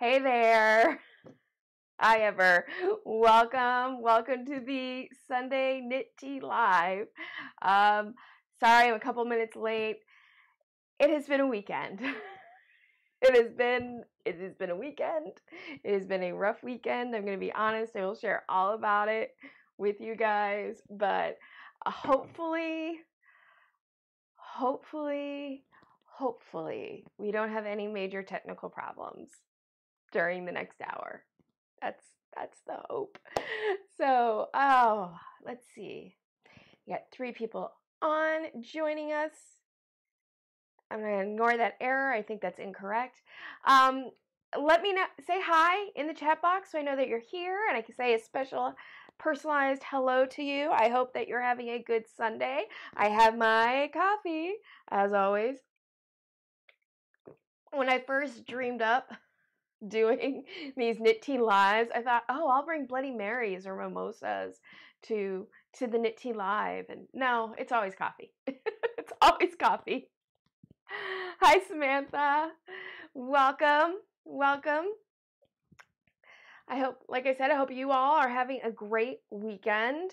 Hey there. Hi ever. Welcome to the Sunday Knit Tea Live. Sorry I'm a couple minutes late. It has been a weekend. It has been a weekend. It has been a rough weekend. I'm going to be honest. I will share all about it with you guys, but hopefully we don't have any major technical problems during the next hour. That's the hope. So, let's see. We got 3 people on joining us. I'm going to ignore that error. I think that's incorrect. Let me know, say hi in the chat box so I know that you're here and I can say a special personalized hello to you. I hope that you're having a good Sunday. I have my coffee, as always. When I first dreamed up doing these Knit Tea Lives, I thought, oh, I'll bring Bloody Marys or mimosas to the Knit Tea Live. And no, it's always coffee. It's always coffee. Hi, Samantha. Welcome. I hope, like I said, I hope you all are having a great weekend.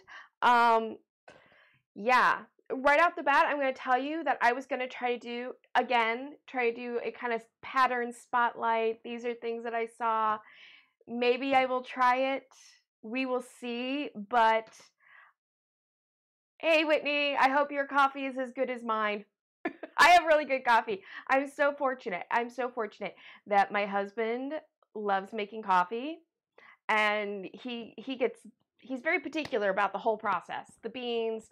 Yeah, right off the bat, I'm going to tell you that I was going to try to do a kind of pattern spotlight. These are things that I saw. Maybe I will try it. We will see. But hey, Whitney, I hope your coffee is as good as mine. I have really good coffee. I'm so fortunate. I'm so fortunate that my husband loves making coffee. And he's very particular about the whole process, the beans,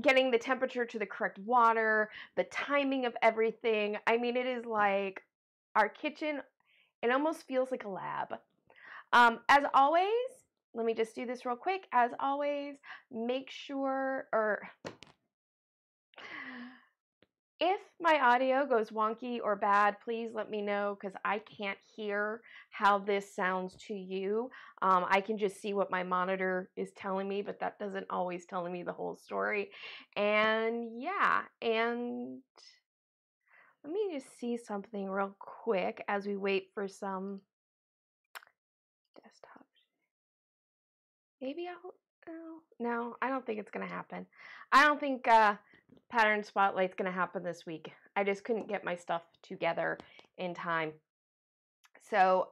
getting the temperature to the correct water, the timing of everything. I mean, it is like our kitchen, it almost feels like a lab. As always, let me just do this real quick. As always, make sure, or if my audio goes wonky or bad, please let me know because I can't hear how this sounds to you. I can just see what my monitor is telling me, but that doesn't always tell me the whole story. And yeah, and let me just see something real quick as we wait for some desktop. Maybe I'll, no, I don't think it's going to happen. I don't think Pattern Spotlight's going to happen this week. I just couldn't get my stuff together in time. So,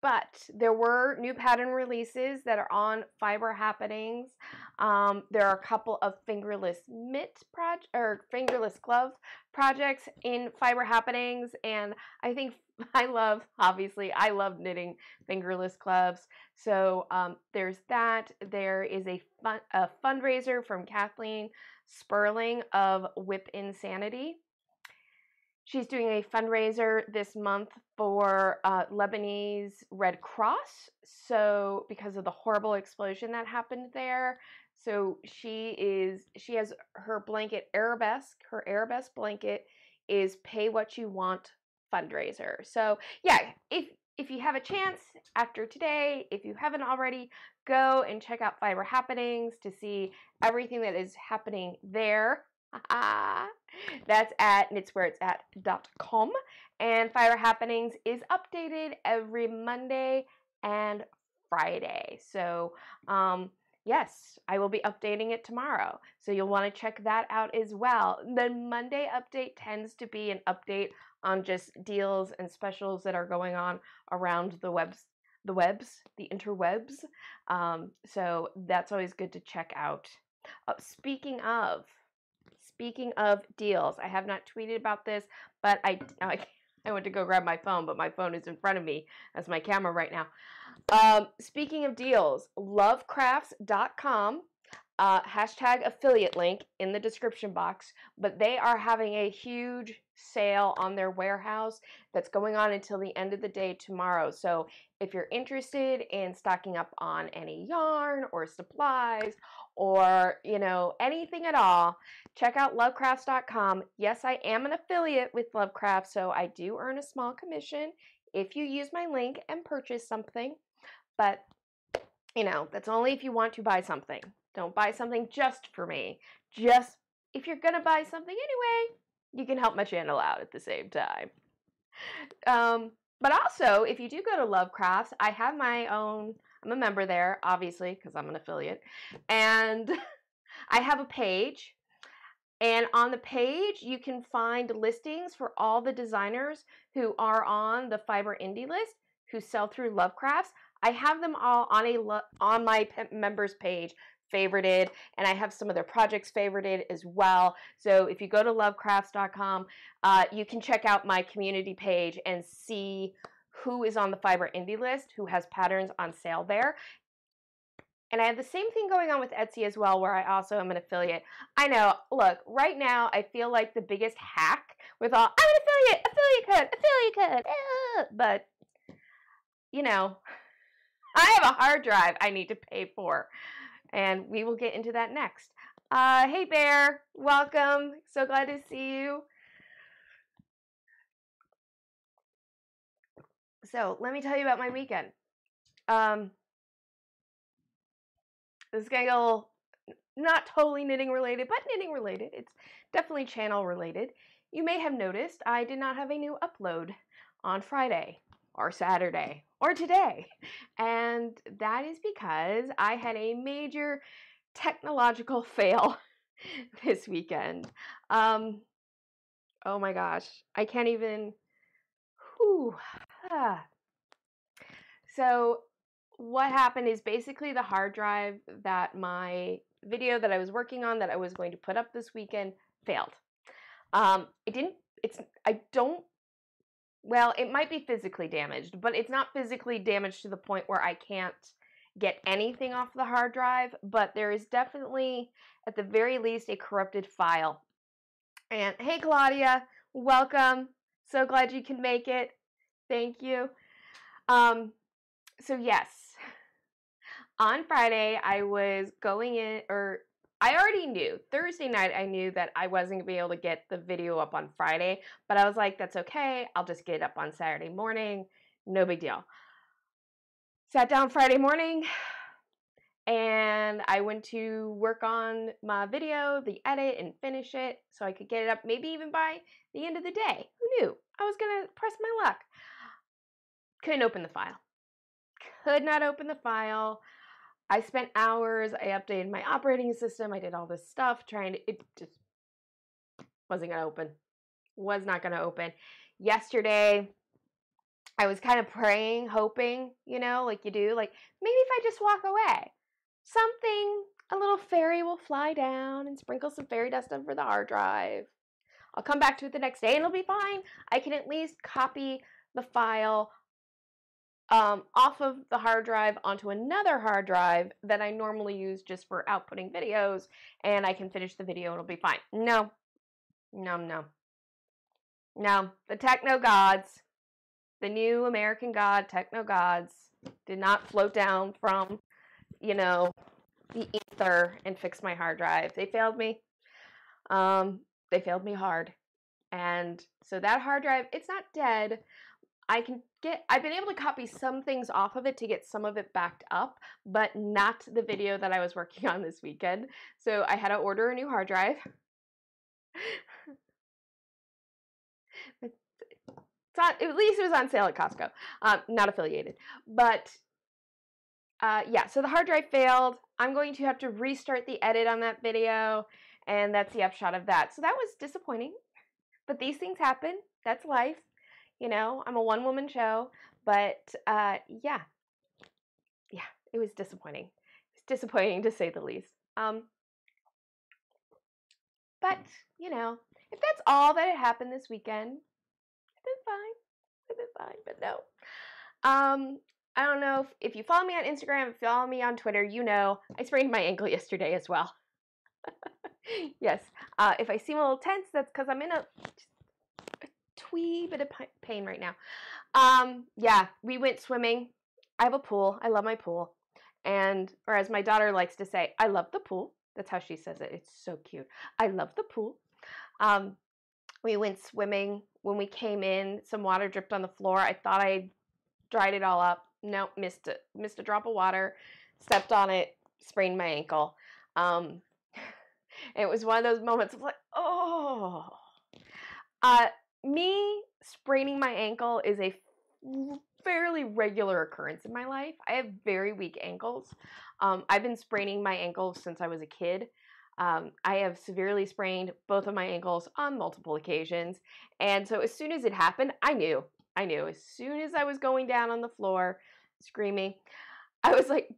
but there were new pattern releases that are on Fiber Happenings. There are a couple of fingerless mitt project or fingerless glove projects in Fiber Happenings, and I think I love knitting fingerless gloves. So there's that. There is a fundraiser from Kathleen Spurling of Whip Insanity. She's doing a fundraiser this month for Lebanese Red Cross. So because of the horrible explosion that happened there, so she has her blanket arabesque. Her arabesque blanket is Pay What You Want fundraiser. So yeah, if you have a chance after today, if you haven't already, go and check out Fiber Happenings to see everything that is happening there. That's at knitswhereitsat.com, and Fiber Happenings is updated every Monday and Friday. So yes, I will be updating it tomorrow, so you'll want to check that out as well. The Monday update tends to be an update on just deals and specials that are going on around the interwebs. So that's always good to check out. Speaking of deals, I have not tweeted about this, but I went to go grab my phone, but my phone is in front of me as my camera right now. Speaking of deals, Lovecrafts.com, hashtag affiliate link in the description box, but they are having a huge sale on their warehouse that's going on until the end of the day tomorrow. So if you're interested in stocking up on any yarn or supplies or, you know, anything at all, check out Lovecrafts.com. Yes, I am an affiliate with Lovecraft, so I do earn a small commission if you use my link and purchase something. But, you know, that's only if you want to buy something. Don't buy something just for me. Just if you're going to buy something anyway, you can help my channel out at the same time. But also, if you do go to Lovecrafts, I have my own, I'm a member there, obviously, because I'm an affiliate. And I have a page. And on the page, you can find listings for all the designers who are on the Fiber Indie list who sell through Lovecrafts. I have them all on my members page favorited, and I have some of their projects favorited as well. So if you go to lovecrafts.com, you can check out my community page and see who is on the Fiber Indie list, who has patterns on sale there. And I have the same thing going on with Etsy as well, where I also am an affiliate. I know, look, right now I feel like the biggest hack with all, I'm an affiliate code, but, you know, I have a hard drive I need to pay for. And we will get into that next. Hey Bear, welcome. So glad to see you. So let me tell you about my weekend. This is gonna go a little, not totally knitting related, but knitting related. It's definitely channel related. You may have noticed I did not have a new upload on Friday or Saturday or today. And that is because I had a major technological fail this weekend. Oh my gosh, I can't even, So what happened is basically the hard drive that my video that I was working on that I was going to put up this weekend failed. Well, it might be physically damaged, but it's not physically damaged to the point where I can't get anything off the hard drive, but there is definitely, at the very least, a corrupted file. And hey, Claudia, welcome. So glad you can make it. Thank you. So yes, on Friday, I was going in, or I already knew, Thursday night I knew that I wasn't going to be able to get the video up on Friday, but I was like, that's okay, I'll just get it up on Saturday morning, no big deal. Sat down Friday morning, and I went to work on my video, the edit, and finish it, so I could get it up maybe even by the end of the day. Who knew? I was going to press my luck. Couldn't open the file. Could not open the file. I spent hours, I updated my operating system, I did all this stuff trying to, it just wasn't going to open, was not going to open. Yesterday, I was kind of praying, hoping, you know, like you do, like maybe if I just walk away, something, a little fairy will fly down and sprinkle some fairy dust over the hard drive. I'll come back to it the next day and it'll be fine. I can at least copy the file off of the hard drive onto another hard drive that I normally use just for outputting videos, and I can finish the video, it'll be fine. No, no, no, no, the techno gods, the new American god, techno gods, did not float down from, you know, the ether and fix my hard drive. They failed me. They failed me hard. And so that hard drive, it's not dead. I can get, I've been able to copy some things off of it to get some of it backed up, but not the video that I was working on this weekend. So I had to order a new hard drive. It's on, at least it was on sale at Costco. Not affiliated, but yeah, so the hard drive failed. I'm going to have to restart the edit on that video, and that's the upshot of that. So that was disappointing, but these things happen. That's life. You know, I'm a one-woman show, but yeah, it was disappointing. It's disappointing to say the least. But you know, if that's all that had happened this weekend, I've been fine. I've been fine, but no. I don't know if you follow me on Instagram, if you follow me on Twitter, you know I sprained my ankle yesterday as well. Yes. If I seem a little tense, that's because I'm in a wee bit of pain right now. Yeah, we went swimming. I have a pool. I love my pool. And, or as my daughter likes to say, I love the pool. That's how she says it. It's so cute. I love the pool. We went swimming. When we came in, some water dripped on the floor. I thought I dried it all up. No, missed a drop of water, stepped on it, sprained my ankle. It was one of those moments of like, oh, me spraining my ankle is a fairly regular occurrence in my life. I have very weak ankles. I've been spraining my ankles since I was a kid. I have severely sprained both of my ankles on multiple occasions. And so as soon as it happened, I knew as soon as I was going down on the floor screaming, I was like,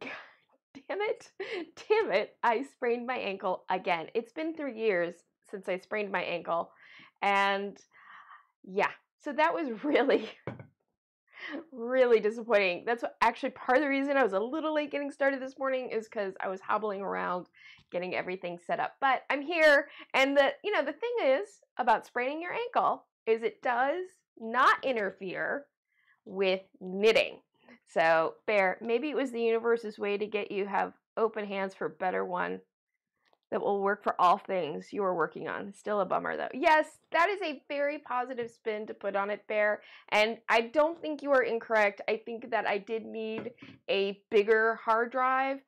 God damn it, I sprained my ankle again. It's been 3 years since I sprained my ankle. And yeah, so that was really, really disappointing. That's actually part of the reason I was a little late getting started this morning, is because I was hobbling around getting everything set up. But I'm here, and the thing is about spraining your ankle is it does not interfere with knitting. So Bear, maybe it was the universe's way to get you have open hands for a better one that will work for all things you are working on. Still a bummer though. Yes, that is a very positive spin to put on it, Bear. And I don't think you are incorrect. I think that I did need a bigger hard drive.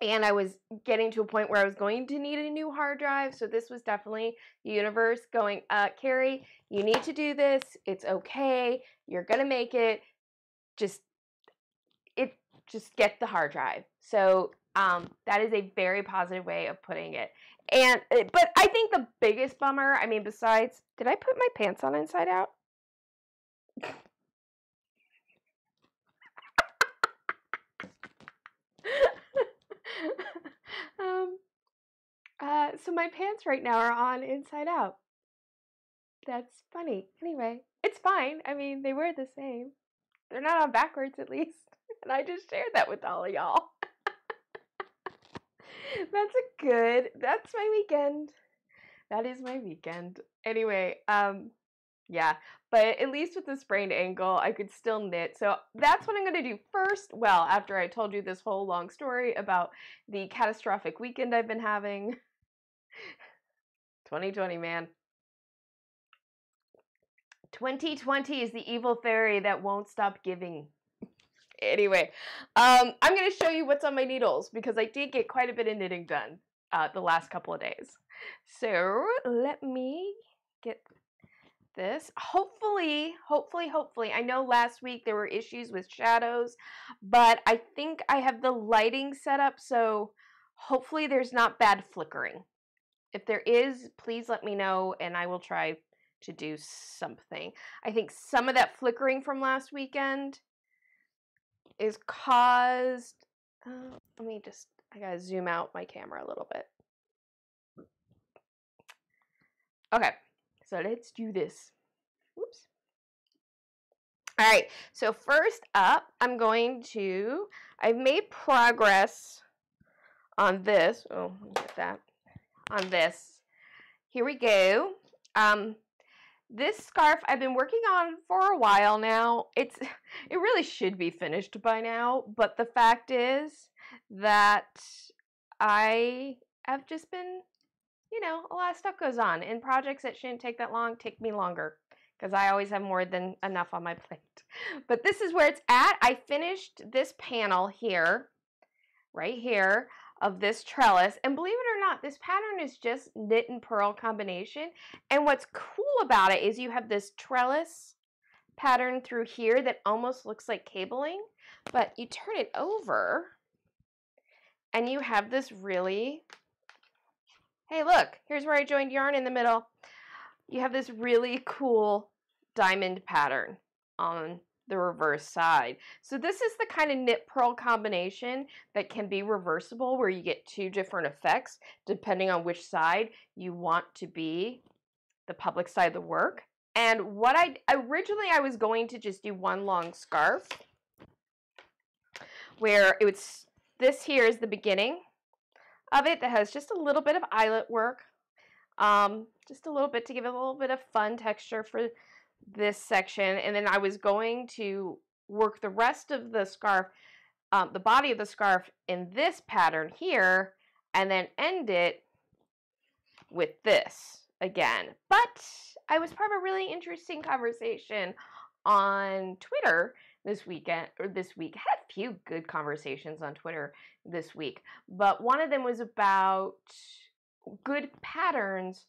And I was getting to a point where I was going to need a new hard drive. So this was definitely the universe going, Carrie, you need to do this. It's okay. You're gonna make it. Just get the hard drive. So that is a very positive way of putting it. And, but I think the biggest bummer, I mean, besides, did I put my pants on inside out? So my pants right now are on inside out. That's funny. Anyway, it's fine. I mean, they were the same. They're not on backwards, at least. And I just shared that with all of y'all. That's my weekend. That is my weekend. Anyway, yeah, but at least with the sprained ankle, I could still knit. So that's what I'm going to do first. Well, after I told you this whole long story about the catastrophic weekend I've been having. 2020, man. 2020 is the evil fairy that won't stop giving. Anyway, I'm going to show you what's on my needles because I did get quite a bit of knitting done the last couple of days. So let me get this. Hopefully, I know last week there were issues with shadows, but I think I have the lighting set up, so hopefully there's not bad flickering. If there is, please let me know and I will try to do something. I think some of that flickering from last weekend is caused, let me just, I gotta zoom out my camera a little bit. Okay, so let's do this. Oops. All right, so first up, I'm going to, I've made progress on this. Oh, let me get that. On this. Here we go. This scarf I've been working on for a while now. It really should be finished by now, but the fact is that I have just been, a lot of stuff goes on, and projects that shouldn't take that long take me longer because I always have more than enough on my plate. But this is where it's at. I finished this panel here, right here, of this trellis, and believe it or not, this pattern is just knit and purl combination. And what's cool about it is you have this trellis pattern through here that almost looks like cabling, but you turn it over and you have this really, hey look, here's where I joined yarn in the middle. You have this really cool diamond pattern on the reverse side. So this is the kind of knit purl combination that can be reversible, where you get two different effects depending on which side you want to be the public side of the work. And what I was going to just do one long scarf where it was, this here is the beginning of it that has just a little bit of eyelet work, just a little bit to give it a little bit of fun texture for this section, and then I was going to work the rest of the scarf, the body of the scarf in this pattern here, and then end it with this again. But I was part of a really interesting conversation on Twitter this weekend, or this week. I had a few good conversations on Twitter this week, but one of them was about good patterns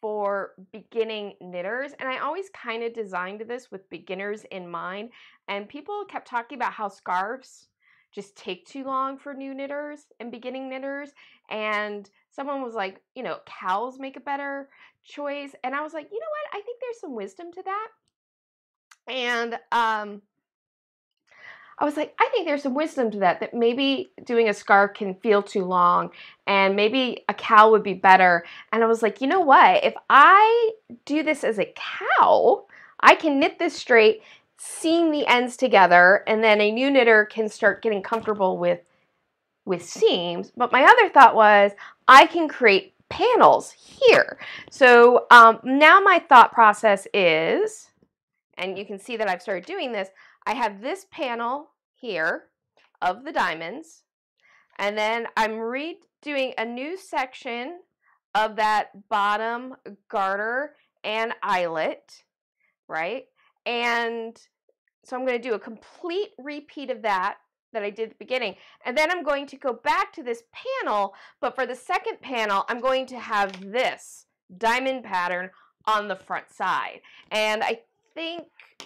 for beginning knitters, and I always kind of designed this with beginners in mind, and people kept talking about how scarves just take too long for new knitters and beginning knitters, and someone was like, you know, cowls make a better choice, and I was like, you know what, I think there's some wisdom to that, and that maybe doing a scarf can feel too long and maybe a cowl would be better. And I was like, you know what? If I do this as a cowl, I can knit this straight, seam the ends together, and then a new knitter can start getting comfortable with seams. But my other thought was I can create panels here. So now my thought process is, and you can see that I've started doing this, I have this panel here of the diamonds, and then I'm redoing a new section of that bottom garter and eyelet, right? And so I'm going to do a complete repeat of that I did at the beginning. And then I'm going to go back to this panel, but for the second panel, I'm going to have this diamond pattern on the front side. And I think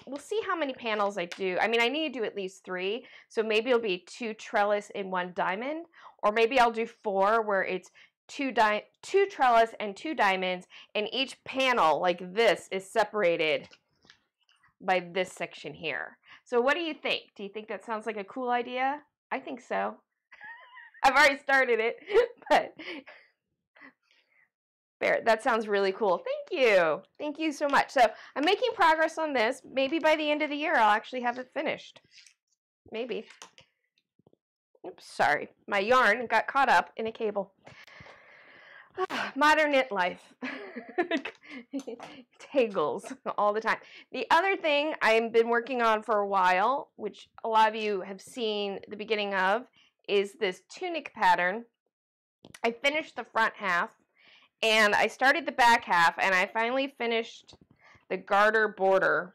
we'll see how many panels I do. I mean, I need to do at least 3, so maybe it'll be 2 trellis in 1 diamond, or maybe I'll do 4 where it's 2 trellis and 2 diamonds, and each panel like this is separated by this section here. So what do you think? Do you think that sounds like a cool idea? I think so. I've already started it, but that sounds really cool. Thank you. Thank you so much. So I'm making progress on this. Maybe by the end of the year, I'll actually have it finished. Maybe. Oops, sorry. My yarn got caught up in a cable. Oh, modern knit life. Tangles all the time. The other thing I've been working on for a while, which a lot of you have seen the beginning of, is this tunic pattern. I finished the front half, and I started the back half, and I finally finished the garter border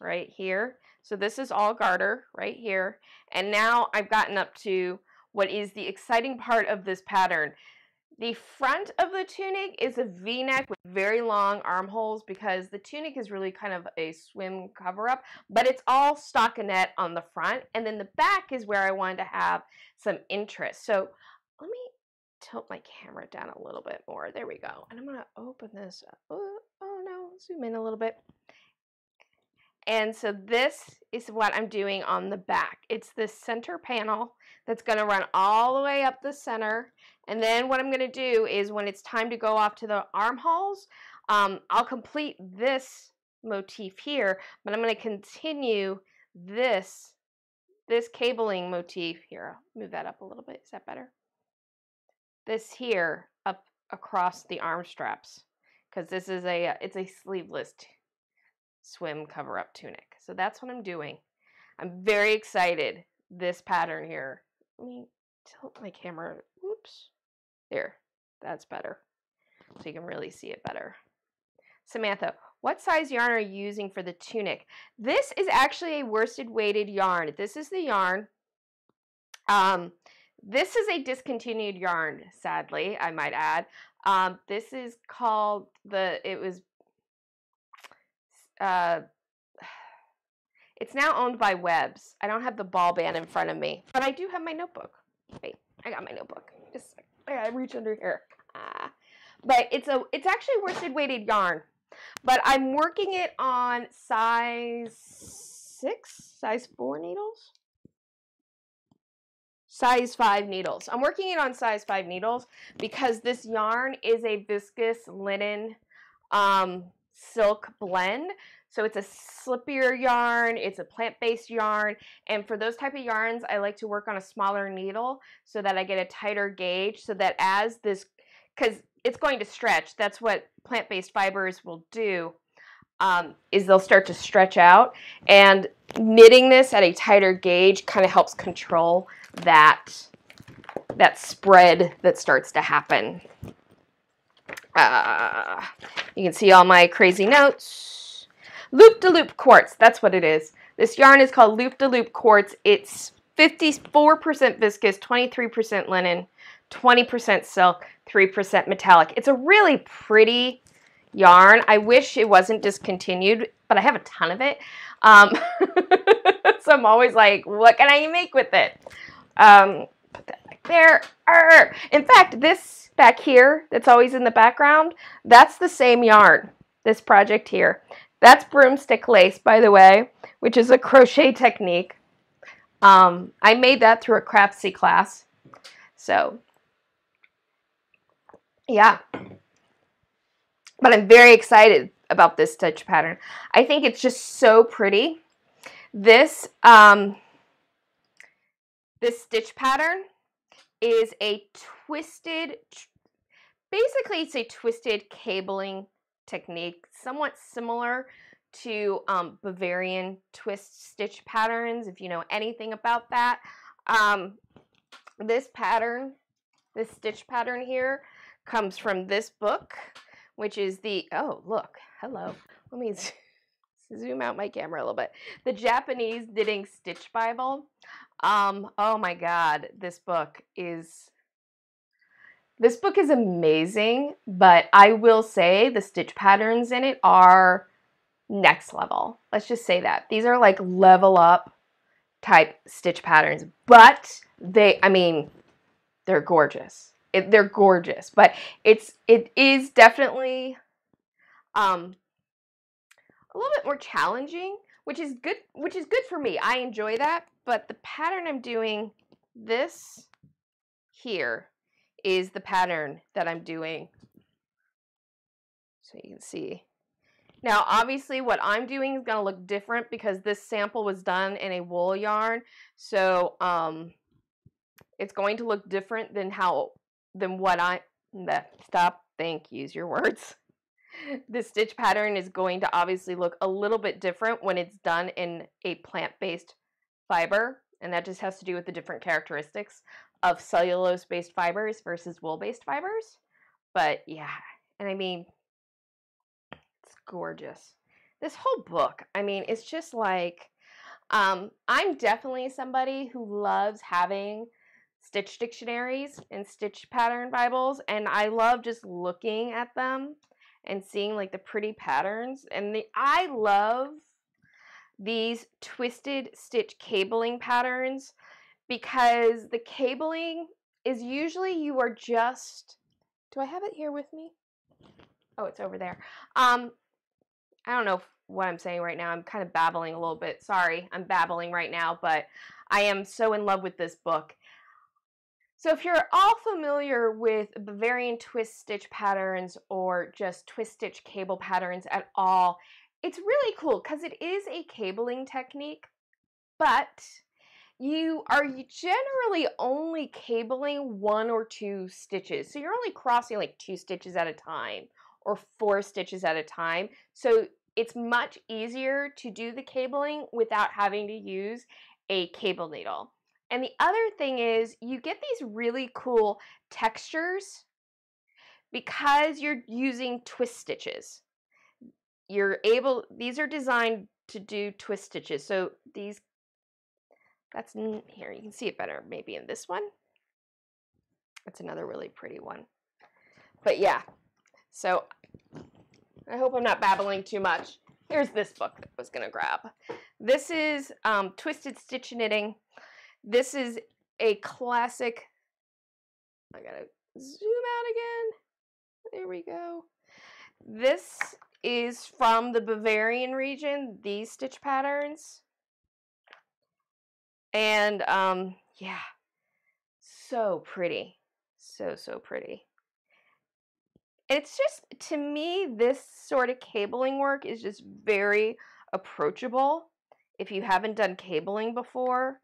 right here. So this is all garter right here. And now I've gotten up to what is the exciting part of this pattern. The front of the tunic is a V-neck with very long armholes because the tunic is really kind of a swim cover-up, but it's all stockinette on the front. And then the back is where I wanted to have some interest. So let me tilt my camera down a little bit more. There we go. And I'm going to open this up. Oh no, zoom in a little bit. And so this is what I'm doing on the back. It's this center panel that's going to run all the way up the center. And then what I'm going to do is when it's time to go off to the armholes, I'll complete this motif here, but I'm going to continue this cabling motif here. I'll move that up a little bit. Is that better? This here up across the arm straps, because this is it's a sleeveless swim cover-up tunic. So that's what I'm doing. I'm very excited. This pattern here. Let me tilt my camera. Oops. There. That's better. So you can really see it better. Samantha, what size yarn are you using for the tunic? This is actually a worsted weighted yarn. This is the yarn. This is a discontinued yarn, sadly, I might add. This is called it's now owned by Webb's. I don't have the ball band in front of me, but I do have my notebook. Wait, I got my notebook. Just, I gotta reach under here. But it's actually worsted weighted yarn, but I'm working it on size 4 needles. Size 5 needles. I'm working it on size 5 needles because this yarn is a viscous linen silk blend. So it's a slippier yarn. It's a plant-based yarn. And for those type of yarns, I like to work on a smaller needle so that I get a tighter gauge so that as this, because it's going to stretch. That's what plant-based fibers will do. Is they'll start to stretch out, and knitting this at a tighter gauge kind of helps control that spread that starts to happen. You can see all my crazy notes. Loop-de-loop quartz, that's what it is. This yarn is called Loop-de-loop quartz. It's 54% viscous, 23% linen, 20% silk, 3% metallic. It's a really pretty yarn. I wish it wasn't discontinued, but I have a ton of it. So I'm always like, what can I make with it? Put that back there. Arr! In fact, this back here that's always in the background, that's the same yarn, this project here. That's broomstick lace, by the way, which is a crochet technique. I made that through a Craftsy class. So, yeah. But I'm very excited about this stitch pattern. I think it's just so pretty. This, this stitch pattern is a twisted, basically it's a twisted cabling technique, somewhat similar to Bavarian twist stitch patterns, if you know anything about that. This pattern, this stitch pattern here, comes from this book, which is the, oh, look, hello. Let me zoom out my camera a little bit. The Japanese Knitting Stitch Bible. Oh my God, this book is amazing, but I will say the stitch patterns in it are next level. Let's just say that. These are like level up type stitch patterns, but they, I mean, they're gorgeous. They're gorgeous, but it is definitely a little bit more challenging, which is good for me. I enjoy that, but the pattern I'm doing, this here, is the pattern that I'm doing. So you can see. Now, obviously, what I'm doing is going to look different because this sample was done in a wool yarn, so it's going to look different than how the stitch pattern is going to obviously look a little bit different when it's done in a plant-based fiber, and that just has to do with the different characteristics of cellulose-based fibers versus wool-based fibers. But yeah, and I mean, it's gorgeous. This whole book, I mean, it's just like, I'm definitely somebody who loves having stitch dictionaries and stitch pattern Bibles, and I love just looking at them and seeing like the pretty patterns. And I love these twisted stitch cabling patterns because the cabling is usually you are just, do I have it here with me? Oh, it's over there. I don't know what I'm saying right now. I'm kind of babbling a little bit. Sorry, I'm babbling right now, but I am so in love with this book. So if you're all familiar with Bavarian twist stitch patterns or just twist stitch cable patterns at all, it's really cool because it is a cabling technique, but you are generally only cabling one or two stitches. So you're only crossing like 2 stitches at a time or 4 stitches at a time. So it's much easier to do the cabling without having to use a cable needle. And the other thing is you get these really cool textures because you're using twist stitches. You're able, these are designed to do twist stitches. So these, that's here, you can see it better maybe in this one. That's another really pretty one. But yeah, so I hope I'm not babbling too much. Here's this book that I was gonna grab. This is Twisted Stitch Knitting. This is a classic, I gotta zoom out again, there we go. This is from the Bavarian region, these stitch patterns. And yeah, so pretty, so pretty. It's just, to me, this sort of cabling work is just very approachable if you haven't done cabling before,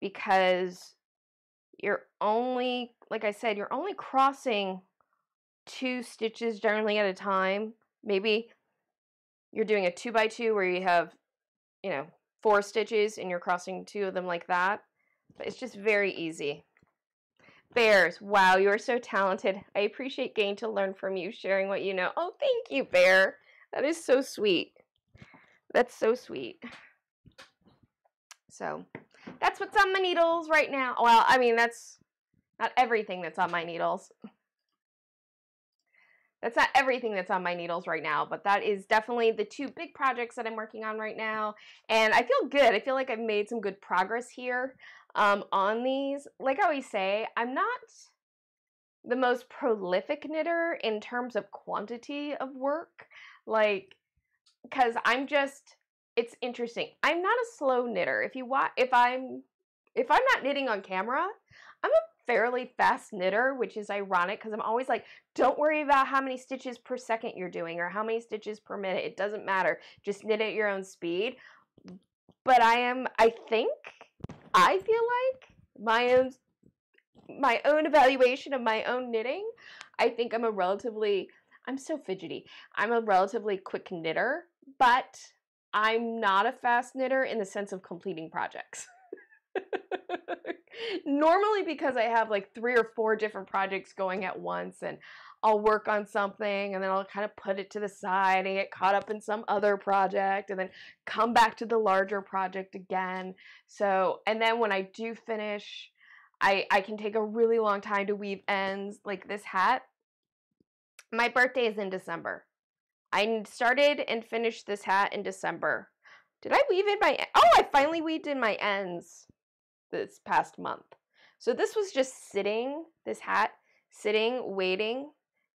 because you're only, like I said, you're only crossing 2 stitches generally at a time. Maybe you're doing a 2x2 where you have, you know, 4 stitches and you're crossing 2 of them like that. But it's just very easy. Bears, wow, you are so talented. I appreciate getting to learn from you, sharing what you know. Oh, thank you, Bear. That is so sweet. That's so sweet. So that's what's on my needles right now. Well, I mean, that's not everything that's on my needles. That's not everything that's on my needles right now, but that is definitely the two big projects that I'm working on right now. And I feel good. I feel like I've made some good progress here on these. Like I always say, I'm not the most prolific knitter in terms of quantity of work. Like, because I'm just, it's interesting. I'm not a slow knitter. If you watch, if I'm not knitting on camera, I'm a fairly fast knitter, which is ironic because I'm always like, don't worry about how many stitches per second you're doing or how many stitches per minute. It doesn't matter. Just knit at your own speed. But I am, I feel like my own evaluation of my own knitting, I think I'm a relatively, I'm so fidgety. I'm a relatively quick knitter, but I'm not a fast knitter in the sense of completing projects. Normally, because I have like 3 or 4 different projects going at once, and I'll work on something and then I'll kind of put it to the side and get caught up in some other project and then come back to the larger project again. So, and then when I do finish, I can take a really long time to weave ends. Like this hat, my birthday is in December. I started and finished this hat in December. Did I weave in my, oh, I finally weaved in my ends this past month. So this was just sitting, this hat, sitting, waiting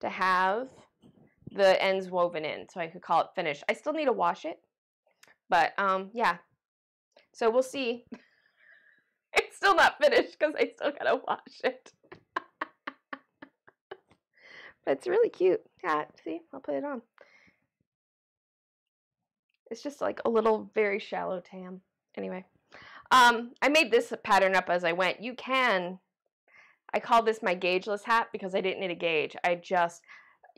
to have the ends woven in so I could call it finished. I still need to wash it, but yeah. So we'll see. It's still not finished because I still gotta wash it. But it's a really cute hat. See, I'll put it on. It's just like a little very shallow tam. Anyway, I made this pattern up as I went. You can, I call this my gaugeless hat because I didn't need a gauge. I just,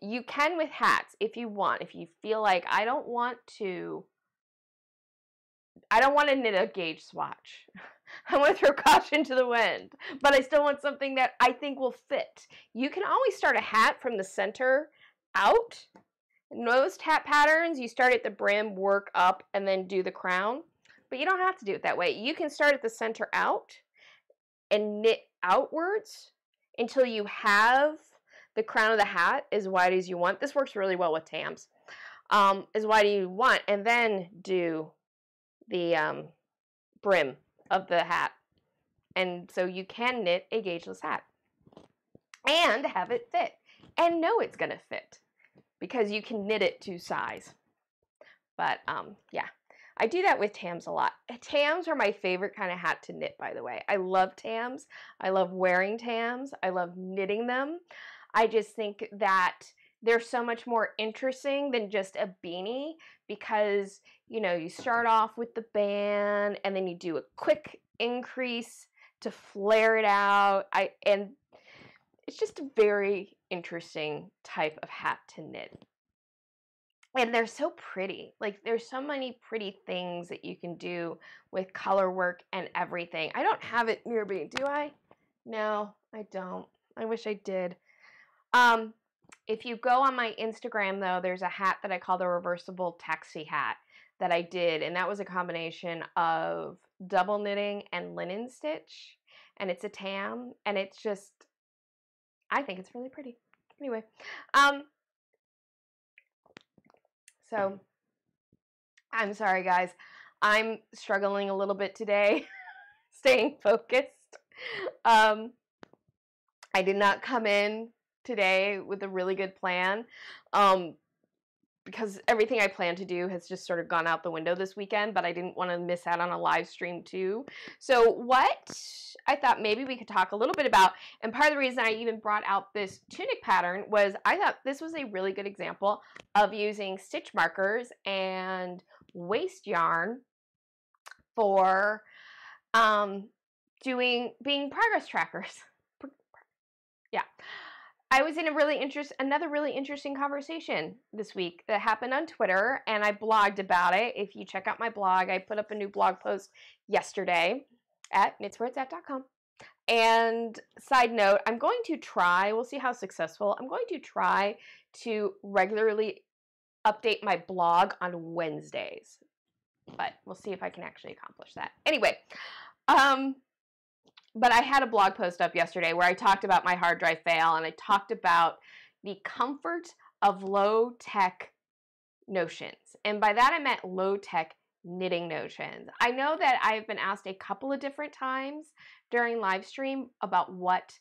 you can with hats if you want. If you feel like I don't want to knit a gauge swatch. I want to throw caution to the wind, but I still want something that I think will fit. You can always start a hat from the center out. Most hat patterns, you start at the brim, work up, and then do the crown. But you don't have to do it that way. You can start at the center out and knit outwards until you have the crown of the hat as wide as you want. This works really well with tams. As wide as you want, and then do the brim of the hat. And so you can knit a gaugeless hat and have it fit and know it's going to fit, because you can knit it to size. But yeah, I do that with tams a lot. Tams are my favorite kind of hat to knit, by the way. I love tams. I love wearing tams. I love knitting them. I just think that they're so much more interesting than just a beanie because, you know, you start off with the band and then you do a quick increase to flare it out. And it's just a very interesting type of hat to knit. And they're so pretty. Like, there's so many pretty things that you can do with color work and everything. I don't have it near me, do I? No, I don't. I wish I did. If you go on my Instagram, though, there's a hat that I call the reversible taxi hat that I did. And that was a combination of double knitting and linen stitch. And it's a tam. And it's just, I think it's really pretty. Anyway, so I'm sorry, guys. I'm struggling a little bit today, staying focused. I did not come in today with a really good plan because everything I planned to do has just sort of gone out the window this weekend, but I didn't want to miss out on a live stream too. So what I thought maybe we could talk a little bit about, and part of the reason I even brought out this tunic pattern was I thought this was a really good example of using stitch markers and waste yarn for being progress trackers. Yeah. I was in another really interesting conversation this week that happened on Twitter, and I blogged about it. If you check out my blog, I put up a new blog post yesterday at knitswhereitsat.com. And side note, I'm going to try, we'll see how successful, I'm going to try to regularly update my blog on Wednesdays. But we'll see if I can actually accomplish that. Anyway, but I had a blog post up yesterday where I talked about my hard drive fail, and I talked about the comfort of low-tech notions. And by that, I meant low-tech knitting notions. I know that I've been asked a couple of different times during live stream about what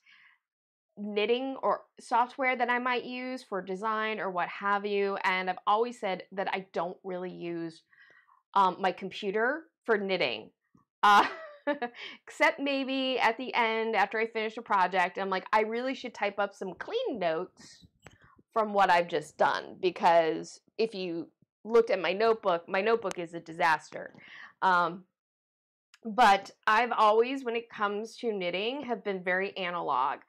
knitting or software that I might use for design or what have you, and I've always said that I don't really use my computer for knitting. Except maybe at the end, after I finish a project, I'm like, I really should type up some clean notes from what I've just done, because if you looked at my notebook is a disaster. But I've always, when it comes to knitting, have been very analog.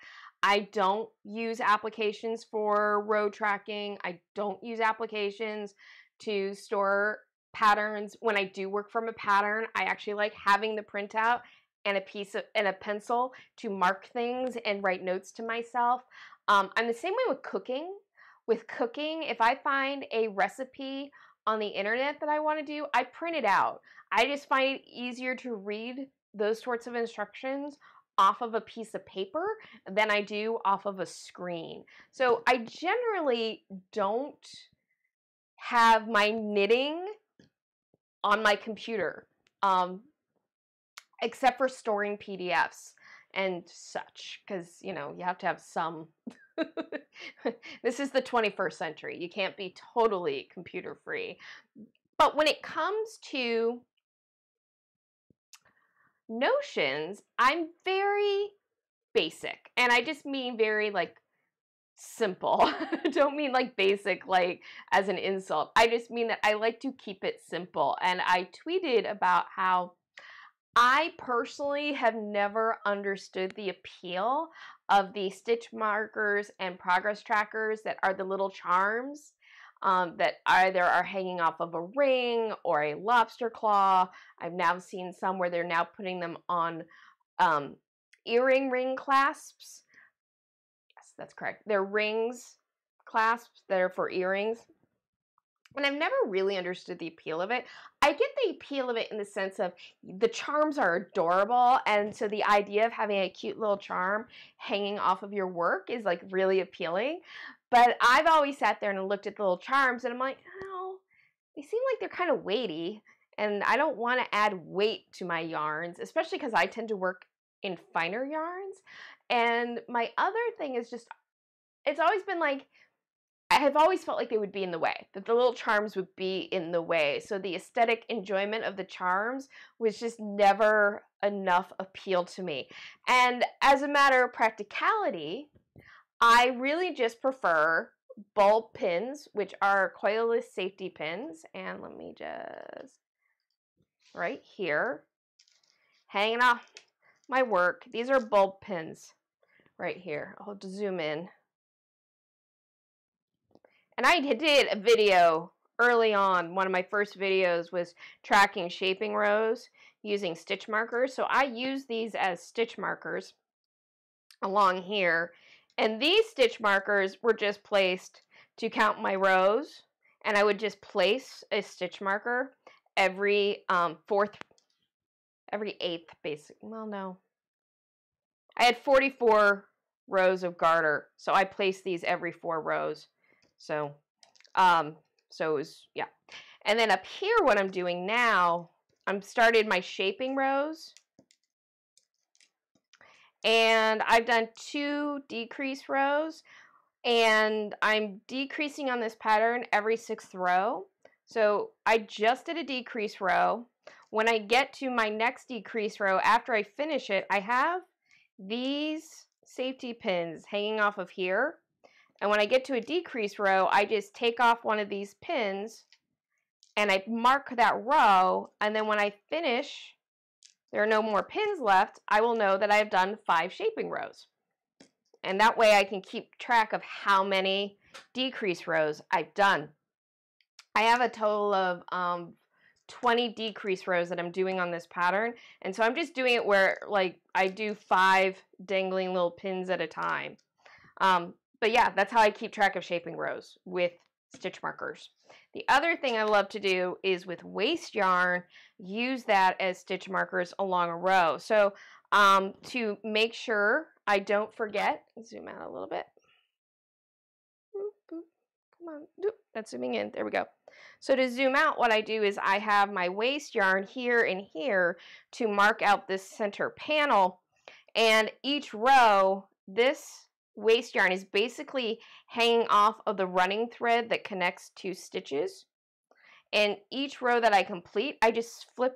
I don't use applications for row tracking. I don't use applications to store patterns. When I do work from a pattern, I actually like having the printout and a piece of, and a pencil to mark things and write notes to myself. I'm the same way with cooking. With cooking, if I find a recipe on the internet that I want to do, I print it out. I just find it easier to read those sorts of instructions off of a piece of paper than I do off of a screen. So I generally don't have my knitting on my computer, except for storing PDFs and such, because, you know, you have to have some... This is the 21st century. You can't be totally computer free. But when it comes to notions, I'm very basic. And I just mean very, like, simple. Don't mean like basic, like as an insult. I just mean that I like to keep it simple. And I tweeted about how I personally have never understood the appeal of the stitch markers and progress trackers that are the little charms that either are hanging off of a ring or a lobster claw. I've now seen some where they're now putting them on earring ring clasps. Yes, that's correct. They're rings clasps that are for earrings. And I've never really understood the appeal of it. I get the appeal of it in the sense of the charms are adorable, and so the idea of having a cute little charm hanging off of your work is like really appealing. But I've always sat there and looked at the little charms and I'm like, oh, they seem like they're kind of weighty, and I don't want to add weight to my yarns, especially because I tend to work in finer yarns. And my other thing is just, it's always been like, I have always felt like they would be in the way, that the little charms would be in the way. So the aesthetic enjoyment of the charms was just never enough appeal to me. And as a matter of practicality, I really just prefer bulb pins, which are coilless safety pins. And let me just, right here, hanging off my work. These are bulb pins right here. I'll have to zoom in. And I did a video early on, one of my first videos was tracking shaping rows using stitch markers. So I use these as stitch markers along here. And these stitch markers were just placed to count my rows. And I would just place a stitch marker every eighth, basically. Well, no. I had 44 rows of garter, so I placed these every 4 rows. So, so it was, yeah. And then up here, what I'm doing now, I'm started my shaping rows. And I've done 2 decrease rows. And I'm decreasing on this pattern every 6th row. So I just did a decrease row. When I get to my next decrease row, after I finish it, I have these safety pins hanging off of here. And when I get to a decrease row, I just take off one of these pins and I mark that row. And then when I finish, there are no more pins left, I will know that I've done 5 shaping rows. And that way I can keep track of how many decrease rows I've done. I have a total of 20 decrease rows that I'm doing on this pattern. And so I'm just doing it where, like, I do 5 dangling little pins at a time. But yeah, that's how I keep track of shaping rows, with stitch markers. The other thing I love to do is with waste yarn, use that as stitch markers along a row. So to make sure I don't forget, zoom out a little bit. Come on, doop, that's zooming in, there we go. So to zoom out, what I do is I have my waist yarn here and here to mark out this center panel, and each row, this waist yarn is basically hanging off of the running thread that connects two stitches. And each row that I complete, I just flip,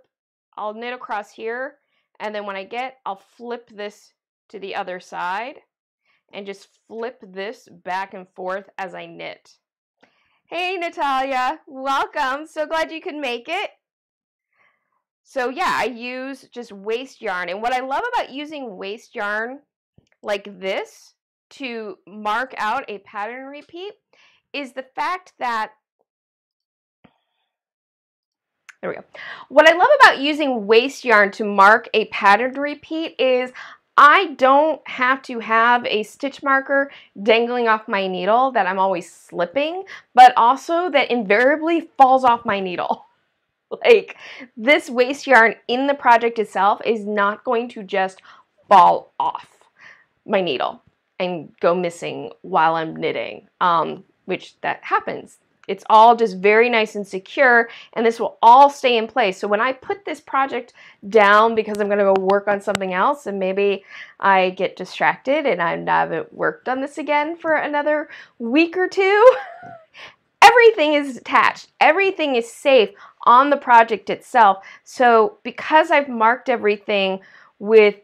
I'll knit across here, and then when I get, I'll flip this to the other side and just flip this back and forth as I knit. Hey Natalia, welcome, so glad you could make it. So yeah, I use just waste yarn, and what I love about using waste yarn like this to mark out a pattern repeat is the fact that, there we go. What I love about using waste yarn to mark a pattern repeat is I don't have to have a stitch marker dangling off my needle that I'm always slipping, but also that invariably falls off my needle. Like, this waste yarn in the project itself is not going to just fall off my needle and go missing while I'm knitting, which that happens. It's all just very nice and secure, and this will all stay in place. So when I put this project down because I'm going to go work on something else, and maybe I get distracted and I haven't worked on this again for another week or two, everything is attached. Everything is safe on the project itself. So because I've marked everything with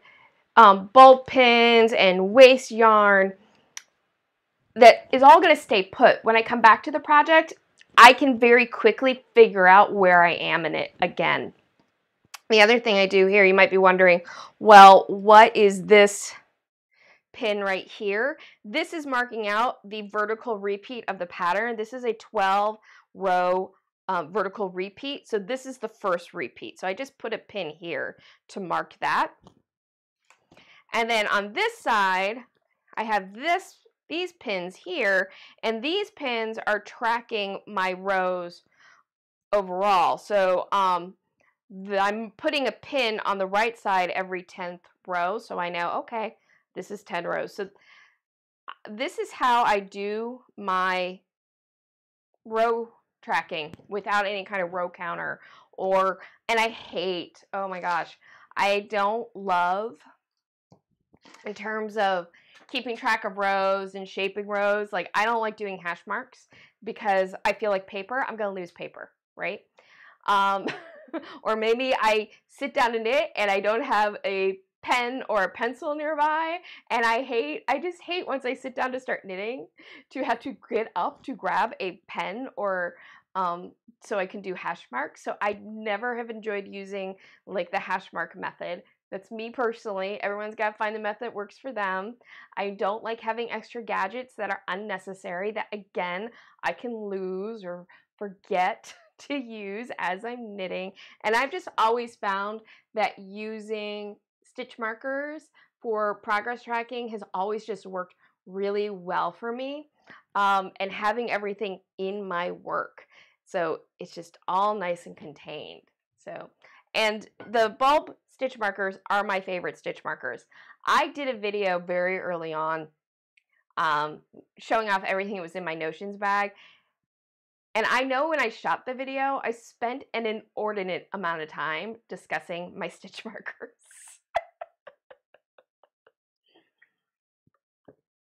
bulb pins and waste yarn, that is all going to stay put. When I come back to the project, I can very quickly figure out where I am in it again. The other thing I do here, you might be wondering, well, what is this pin right here? This is marking out the vertical repeat of the pattern. This is a 12-row vertical repeat. So this is the first repeat. So I just put a pin here to mark that. And then on this side, I have this these pins here, and these pins are tracking my rows overall. So I'm putting a pin on the right side every 10th row, so I know, okay, this is 10 rows. So this is how I do my row tracking without any kind of row counter. Or, and I hate, oh my gosh, I don't love, in terms of keeping track of rows and shaping rows, like, I don't like doing hash marks because I feel like paper, I'm gonna lose paper, right? Or maybe I sit down and knit and I don't have a pen or a pencil nearby, and I just hate once I sit down to start knitting to have to get up to grab a pen or so I can do hash marks. So I never have enjoyed using like the hash mark method. That's me personally. Everyone's got to find the method that works for them. I don't like having extra gadgets that are unnecessary that, again, I can lose or forget to use as I'm knitting. And I've just always found that using stitch markers for progress tracking has always just worked really well for me, and having everything in my work. So it's just all nice and contained. So, and the bulb stitch markers are my favorite stitch markers. I did a video very early on showing off everything that was in my notions bag. And I know when I shot the video, I spent an inordinate amount of time discussing my stitch markers.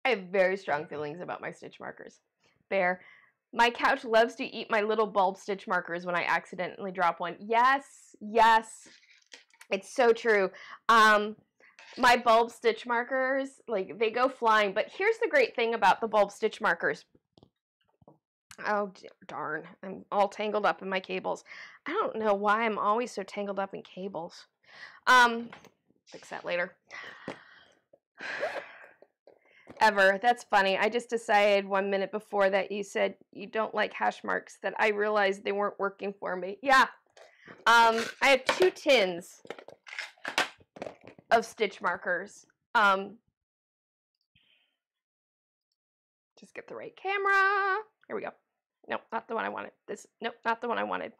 I have very strong feelings about my stitch markers. Bear, my couch loves to eat my little bulb stitch markers when I accidentally drop one. Yes, yes. It's so true. My bulb stitch markers, like, they go flying. But here's the great thing about the bulb stitch markers. Oh, darn. I'm all tangled up in my cables. I don't know why I'm always so tangled up in cables. Fix that later. Ever. That's funny. I just decided 1 minute before that you said you don't like hash marks that I realized they weren't working for me. Yeah. I have 2 tins of stitch markers. Just get the right camera. Here we go. No, not the one I wanted. This, nope, not the one I wanted.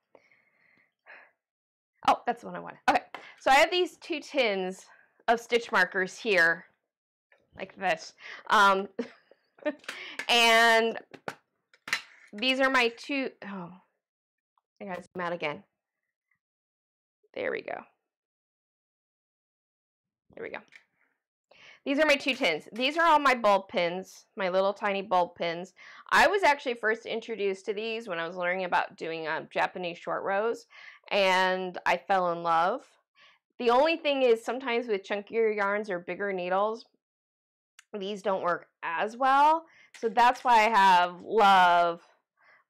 Oh, that's the one I wanted. Okay, so I have these 2 tins of stitch markers here, like this. And These are my two, oh, I gotta zoom out again. There we go. There we go. These are my two tins. These are all my bulb pins, my little tiny bulb pins. I was actually first introduced to these when I was learning about doing Japanese short rows, and I fell in love. The only thing is sometimes with chunkier yarns or bigger needles, these don't work as well. So that's why I love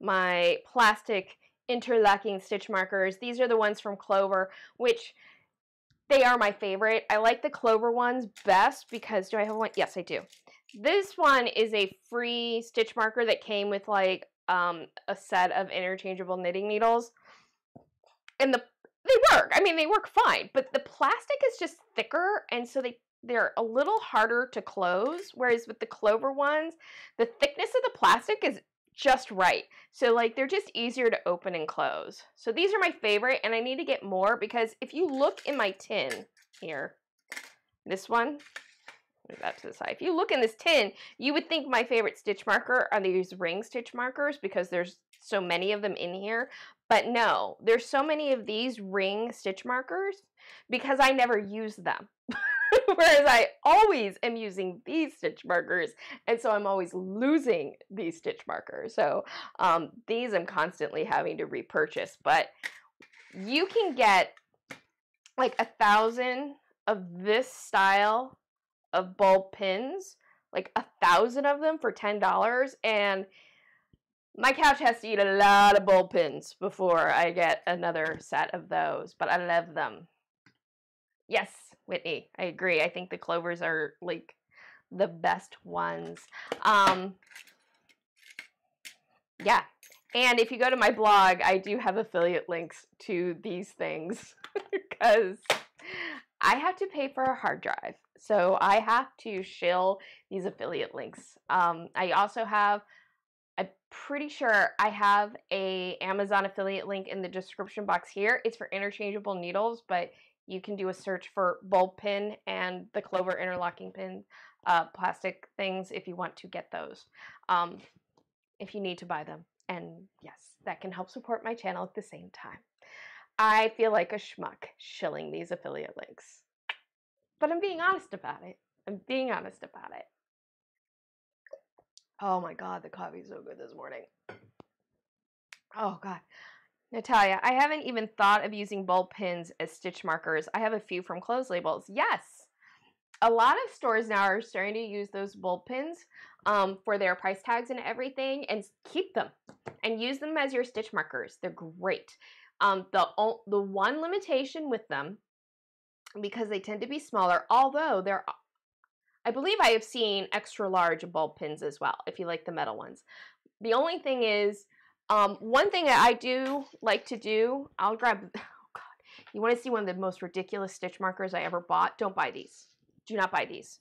my plastic interlocking stitch markers. These are the ones from Clover, which they are my favorite. I like the Clover ones best because, do I have one? Yes, I do. This one is a free stitch marker that came with like a set of interchangeable knitting needles. And they work. I mean, they work fine, but the plastic is just thicker, and so they're a little harder to close, whereas with the Clover ones, the thickness of the plastic is just right. So like they're just easier to open and close. So these are my favorite, and I need to get more because if you look in my tin here, this one, move that to the side. If you look in this tin, you would think my favorite stitch marker are these ring stitch markers because there's so many of them in here. But no, there's so many of these ring stitch markers because I never use them. Whereas I always am using these stitch markers, and so I'm always losing these stitch markers. So these I'm constantly having to repurchase, but you can get like 1,000 of this style of bulb pins, like 1,000 of them for $10, and my couch has to eat a lot of bulb pins before I get another set of those, but I love them. Yes, Whitney, I agree. I think the Clovers are like the best ones. Yeah, and if you go to my blog, I do have affiliate links to these things because I have to pay for a hard drive. So I have to shill these affiliate links. I also have, I'm pretty sure I have a Amazon affiliate link in the description box here. It's for interchangeable needles, but you can do a search for bulb pin and the Clover interlocking pin plastic things if you want to get those, if you need to buy them. And yes, that can help support my channel at the same time. I feel like a schmuck shilling these affiliate links, but I'm being honest about it. I'm being honest about it. Oh my God, the coffee's so good this morning. Oh God. Natalia, I haven't even thought of using bulb pins as stitch markers. I have a few from clothes labels. Yes, a lot of stores now are starting to use those bulb pins for their price tags and everything, and keep them and use them as your stitch markers. They're great. The one limitation with them, because they tend to be smaller, although they're, I believe I have seen extra large bulb pins as well, if you like the metal ones. The only thing is, one thing that I do like to do, I'll grab, oh God, you want to see one of the most ridiculous stitch markers I ever bought? Don't buy these. Do not buy these.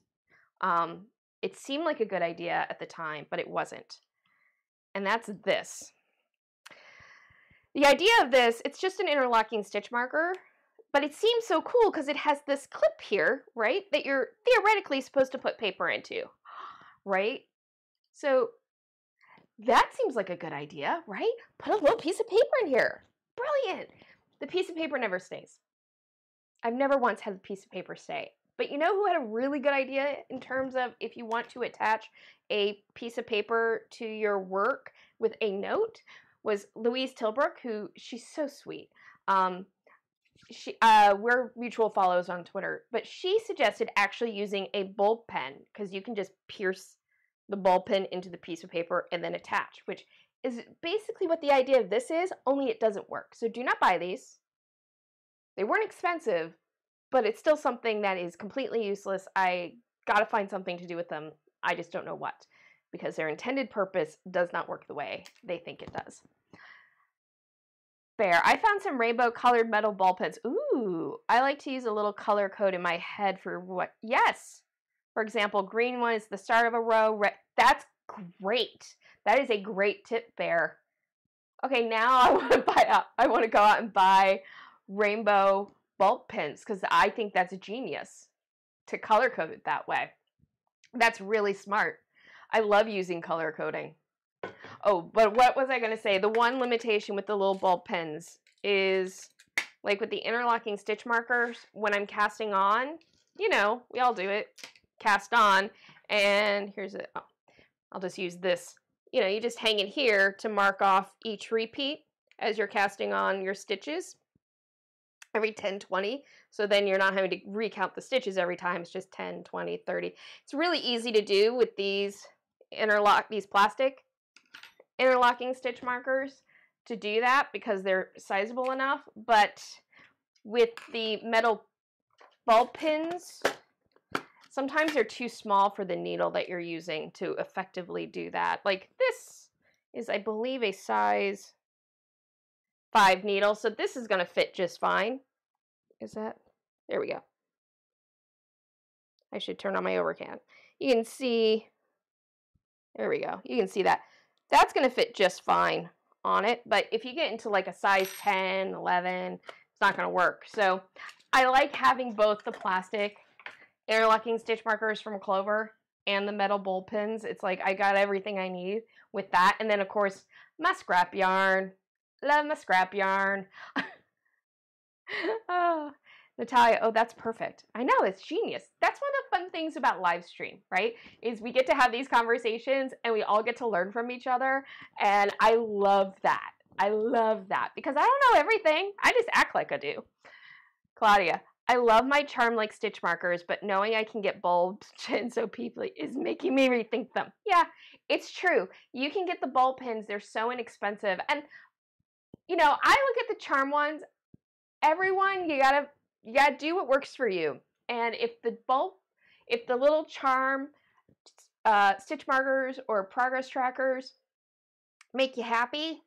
It seemed like a good idea at the time, but it wasn't. And that's this. The idea of this, it's just an interlocking stitch marker, but it seems so cool because it has this clip here, right, that you're theoretically supposed to put paper into, right? So that seems like a good idea, right? Put a little piece of paper in here. Brilliant. The piece of paper never stays. I've never once had a piece of paper stay. But you know who had a really good idea in terms of if you want to attach a piece of paper to your work with a note? Was Louise Tilbrook, who, she's so sweet. We're mutual follows on Twitter. But she suggested actually using a bulb pen because you can just pierce the bulb pin into the piece of paper and then attach, which is basically what the idea of this is, only it doesn't work. So do not buy these. They weren't expensive, but it's still something that is completely useless. I gotta find something to do with them. I just don't know what, because their intended purpose does not work the way they think it does. Bear, I found some rainbow colored metal ball pens. Ooh, I like to use a little color code in my head for what, yes. For example, green one is the start of a row. Red, that's great. That is a great tip, Bear. Okay, now I want to buy up. I want to go out and buy rainbow bulb pins because I think that's genius to color code it that way. That's really smart. I love using color coding. Oh, but what was I going to say? The one limitation with the little bulb pins is, like with the interlocking stitch markers, when I'm casting on, you know, we all do it, cast on, and here's it. Oh, I'll just use this. You know, you just hang it here to mark off each repeat as you're casting on your stitches every 10, 20. So then you're not having to recount the stitches every time. It's just 10, 20, 30. It's really easy to do with these plastic interlocking stitch markers to do that because they're sizable enough. But with the metal bulb pins, sometimes they're too small for the needle that you're using to effectively do that. Like this is, I believe, a size 5 needle, so this is going to fit just fine. Is that? There we go. I should turn on my overcan. You can see, there we go. You can see that. That's going to fit just fine on it, but if you get into like a size 10, 11, it's not going to work. So I like having both the plastic interlocking stitch markers from Clover and the metal bulb pins. It's like I got everything I need with that. And then, of course, my scrap yarn. Love my scrap yarn. Oh, Natalia, oh, that's perfect. I know, it's genius. That's one of the fun things about live stream, right? Is we get to have these conversations and we all get to learn from each other. And I love that. I love that because I don't know everything. I just act like I do. Claudia, I love my charm-like stitch markers, but knowing I can get bulb pins so cheaply is making me rethink them. Yeah, it's true. You can get the bulb pins. They're so inexpensive. And, you know, I look at the charm ones. Everyone, you gotta do what works for you. And if the little charm stitch markers or progress trackers make you happy,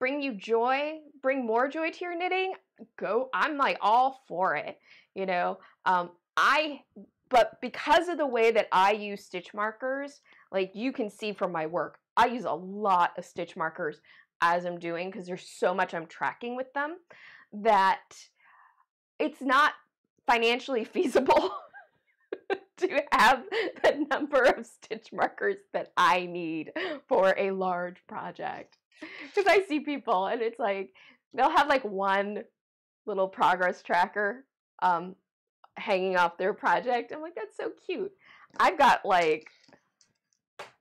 bring you joy, bring more joy to your knitting, go. I'm like all for it, you know. But because of the way that I use stitch markers, like you can see from my work, I use a lot of stitch markers as I'm doing because there's so much I'm tracking with them, that it's not financially feasible to have the number of stitch markers that I need for a large project. Because I see people and it's like, they'll have like one little progress tracker hanging off their project. I'm like, that's so cute. I've got like,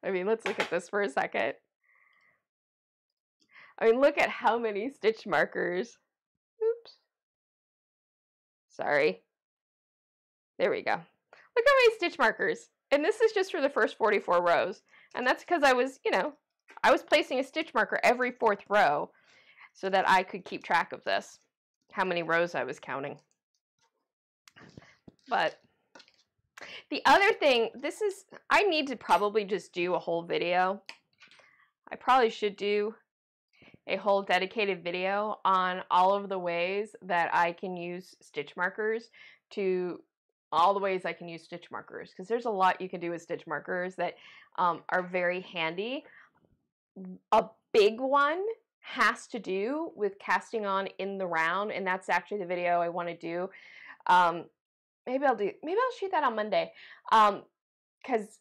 I mean, let's look at this for a second. I mean, look at how many stitch markers. Oops. Sorry. There we go. Look how many stitch markers. And this is just for the first 44 rows. And that's because I was, you know, I was placing a stitch marker every 4th row so that I could keep track of this, how many rows I was counting. But the other thing, this is, I need to probably just do a whole video. I probably should do a whole dedicated video on all of the ways that I can use stitch markers because there's a lot you can do with stitch markers that are very handy. A big one has to do with casting on in the round, and that's actually the video I want to do. Maybe I'll shoot that on Monday, because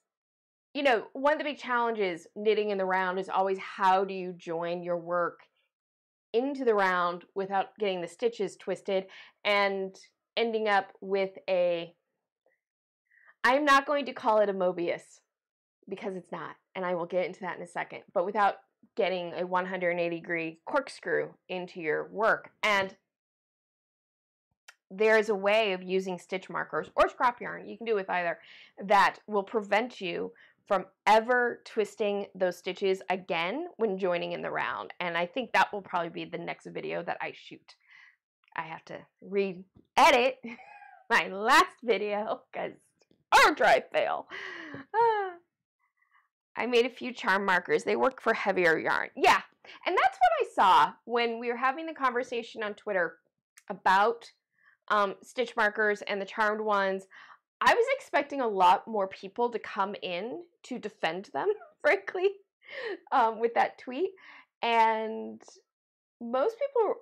you know, one of the big challenges knitting in the round is always how do you join your work into the round without getting the stitches twisted and ending up with a, I'm not going to call it a Möbius because it's not, and I will get into that in a second, but without getting a 180-degree corkscrew into your work. And there's a way of using stitch markers or scrap yarn, you can do it with either, that will prevent you from ever twisting those stitches again when joining in the round. And I think that will probably be the next video that I shoot. I have to re-edit my last video because hard drive fail. I made a few charm markers. They work for heavier yarn. Yeah, and that's what I saw when we were having the conversation on Twitter about stitch markers and the charmed ones. I was expecting a lot more people to come in to defend them, frankly, with that tweet. And most people,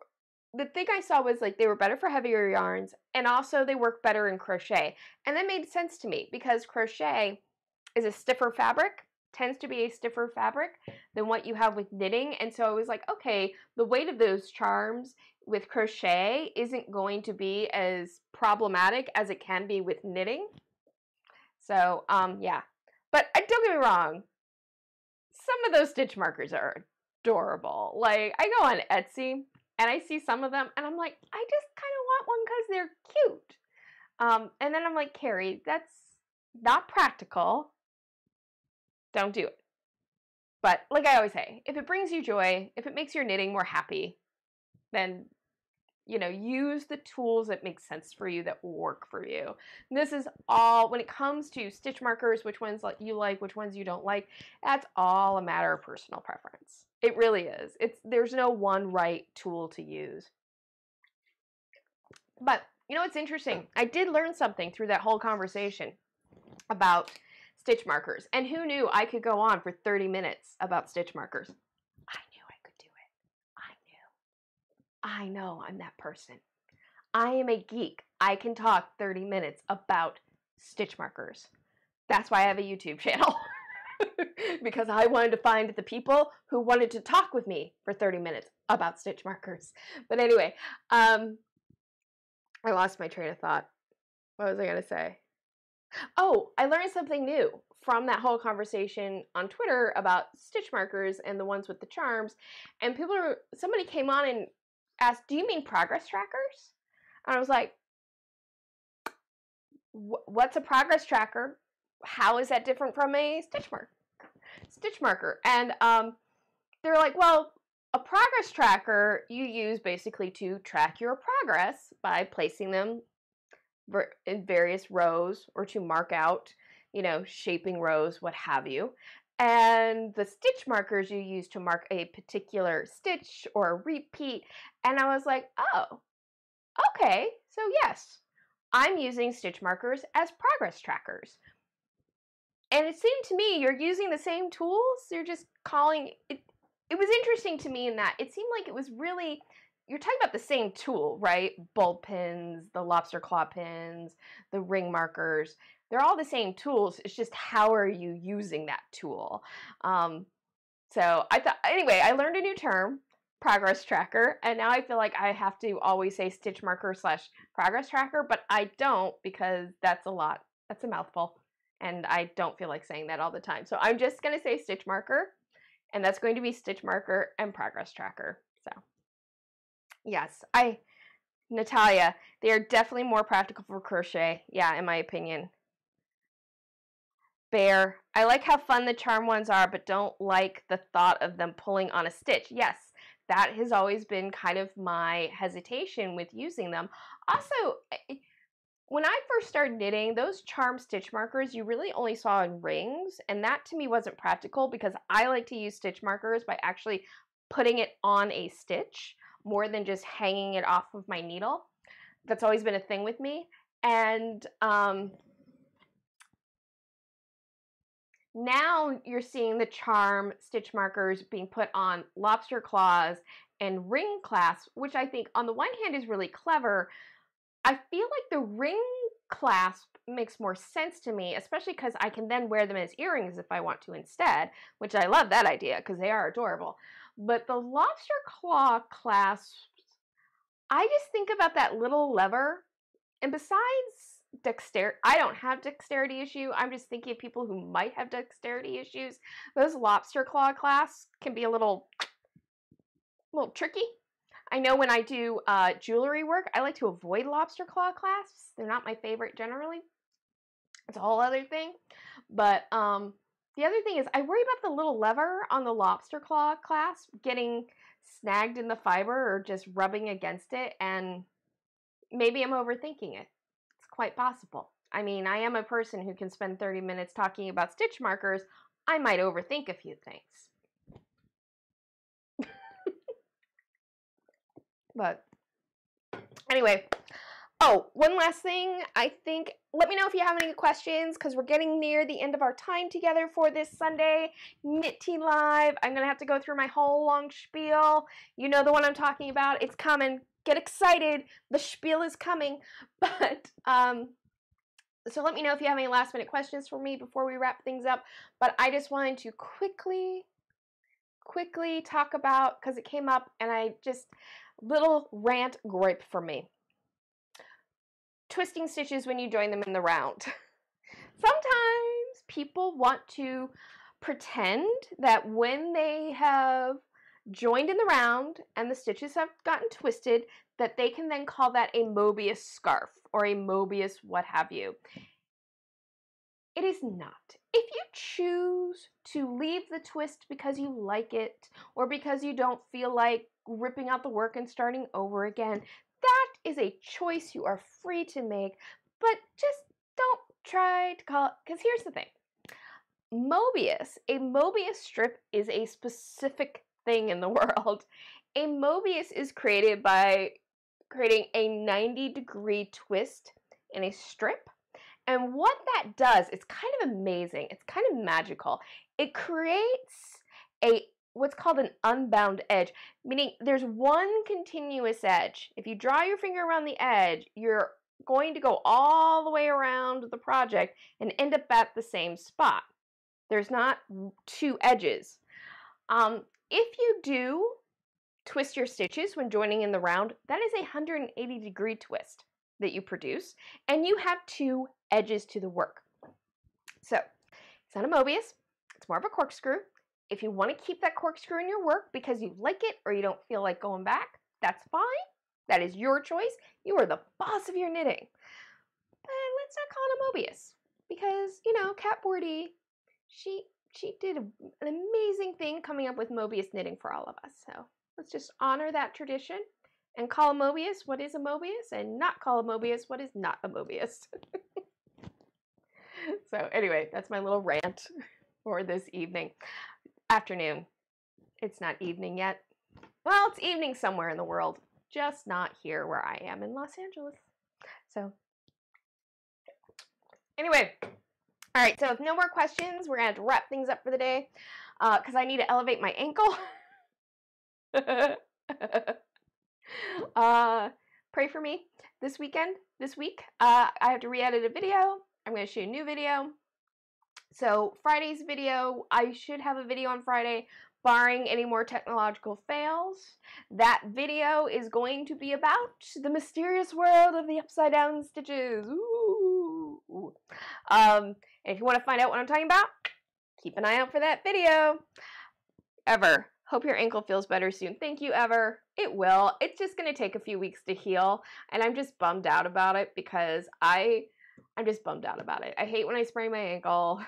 the thing I saw was like they were better for heavier yarns, and also they work better in crochet. And that made sense to me because crochet is a stiffer fabric tends to be a stiffer fabric than what you have with knitting. And so I was like, okay, the weight of those charms with crochet isn't going to be as problematic as it can be with knitting. So yeah, but don't get me wrong, some of those stitch markers are adorable. Like, I go on Etsy and I see some of them and I'm like, I just kind of want one because they're cute. And then I'm like, Carrie, that's not practical. Don't do it. But like I always say, if it brings you joy, if it makes your knitting more happy, then, you know, use the tools that make sense for you, that work for you. And this is all, when it comes to stitch markers, which ones you like, which ones you don't like, that's all a matter of personal preference. It really is. There's no one right tool to use. But, you know, it's interesting. I did learn something through that whole conversation about stitch markers. And who knew I could go on for 30 minutes about stitch markers? I knew I could do it. I knew. I know I'm that person. I am a geek. I can talk 30 minutes about stitch markers. That's why I have a YouTube channel. Because I wanted to find the people who wanted to talk with me for 30 minutes about stitch markers. But anyway, I lost my train of thought. What was I going to say? Oh, I learned something new from that whole conversation on Twitter about stitch markers and the ones with the charms. And somebody came on and asked, do you mean progress trackers? And I was like, what's a progress tracker? How is that different from a stitch marker? And they're like, well, a progress tracker you use basically to track your progress by placing them in various rows or to mark out, you know, shaping rows, what have you. And the stitch markers you use to mark a particular stitch or repeat. And I was like, oh, okay, so yes, I'm using stitch markers as progress trackers. And it seemed to me you're using the same tools, you're just calling it. It was interesting to me in that it seemed like it was really, you're talking about the same tool, right? Bulb pins, the lobster claw pins, the ring markers, they're all the same tools. It's just how are you using that tool? So I thought, anyway, I learned a new term, progress tracker, and now I feel like I have to always say stitch marker / progress tracker, but I don't because that's a lot. That's a mouthful, and I don't feel like saying that all the time. So I'm just going to say stitch marker. And that's going to be stitch marker and progress tracker. So yes, Natalia, they are definitely more practical for crochet. Yeah, in my opinion. Bear, I like how fun the charm ones are, but don't like the thought of them pulling on a stitch. Yes, that has always been kind of my hesitation with using them. Also, when I first started knitting, those charm stitch markers you really only saw in rings, and that to me wasn't practical because I like to use stitch markers by actually putting it on a stitch more than just hanging it off of my needle. That's always been a thing with me. And now you're seeing the charm stitch markers being put on lobster claws and ring clasps, which I think on the one hand is really clever. I feel like the ring clasp makes more sense to me, especially because I can then wear them as earrings if I want to instead, which I love that idea because they are adorable. But the lobster claw clasps, I just think about that little lever. And besides dexterity, I don't have dexterity issue. I'm just thinking of people who might have dexterity issues. Those lobster claw clasps can be a little tricky. I know when I do jewelry work, I like to avoid lobster claw clasps. They're not my favorite generally. It's a whole other thing. But the other thing is I worry about the little lever on the lobster claw clasp getting snagged in the fiber or just rubbing against it. And maybe I'm overthinking it. It's quite possible. I mean, I am a person who can spend 30 minutes talking about stitch markers. I might overthink a few things. But anyway, oh, one last thing, I think, let me know if you have any questions because we're getting near the end of our time together for this Sunday, Knit Tea Live. I'm going to have to go through my whole long spiel. You know the one I'm talking about. It's coming. Get excited. The spiel is coming. But So let me know if you have any last minute questions for me before we wrap things up. But I just wanted to quickly talk about, because it came up and I just, little rant gripe for me. Twisting stitches when you join them in the round. Sometimes people want to pretend that when they have joined in the round and the stitches have gotten twisted, that they can then call that a Möbius scarf or a Möbius what have you. It is not. If you choose to leave the twist because you like it or because you don't feel like ripping out the work and starting over again, that is a choice you are free to make, but just don't try to call it, because here's the thing. Möbius, a Möbius strip is a specific thing in the world. A Möbius is created by creating a 90-degree twist in a strip. And what that does, it's kind of amazing. It's kind of magical. It creates a what's called an unbound edge, meaning there's one continuous edge. If you draw your finger around the edge, you're going to go all the way around the project and end up at the same spot. There's not two edges. If you do twist your stitches when joining in the round, that is a 180-degree twist that you produce, and you have two edges to the work. So it's not a Möbius, it's more of a corkscrew. If you want to keep that corkscrew in your work because you like it or you don't feel like going back, that's fine. That is your choice. You are the boss of your knitting. But let's not call it a Möbius because, you know, Cat Bordy, she did an amazing thing coming up with Möbius knitting for all of us. So let's just honor that tradition and call a Möbius what is a Möbius and not call a Möbius what is not a Möbius. So anyway, that's my little rant for this evening. Afternoon. It's not evening yet. Well, it's evening somewhere in the world, just not here where I am in Los Angeles. So anyway, all right, so with no more questions, we're gonna have to wrap things up for the day because I need to elevate my ankle. Pray for me this weekend, this week. I have to re-edit a video. I'm gonna shoot a new video. So Friday's video, I should have a video on Friday, barring any more technological fails. That video is going to be about the mysterious world of the upside down stitches. Ooh. And if you want to find out what I'm talking about, keep an eye out for that video. Ever, hope your ankle feels better soon. Thank you, Ever. It will. It's just going to take a few weeks to heal, and I'm just bummed out about it because I'm just bummed out about it. I hate when I sprain my ankle.